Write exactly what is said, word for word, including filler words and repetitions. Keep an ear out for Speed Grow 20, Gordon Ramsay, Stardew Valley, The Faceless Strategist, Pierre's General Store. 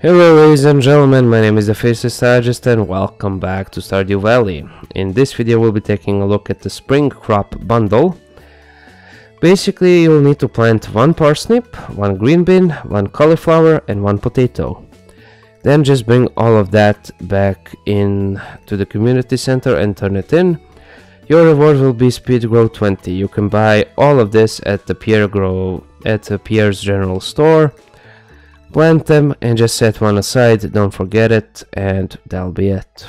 Hello ladies and gentlemen, my name is The Faceless Strategist and welcome back to Stardew Valley. In this video we'll be taking a look at the spring crop bundle. Basically you'll need to plant one parsnip, one green bean, one cauliflower and one potato. Then just bring all of that back in to the community center and turn it in. Your reward will be Speed Grow twenty. You can buy all of this at the Pierre Grow at the Pierre's General Store. Plant them and just set one aside, don't forget it, and that'll be it.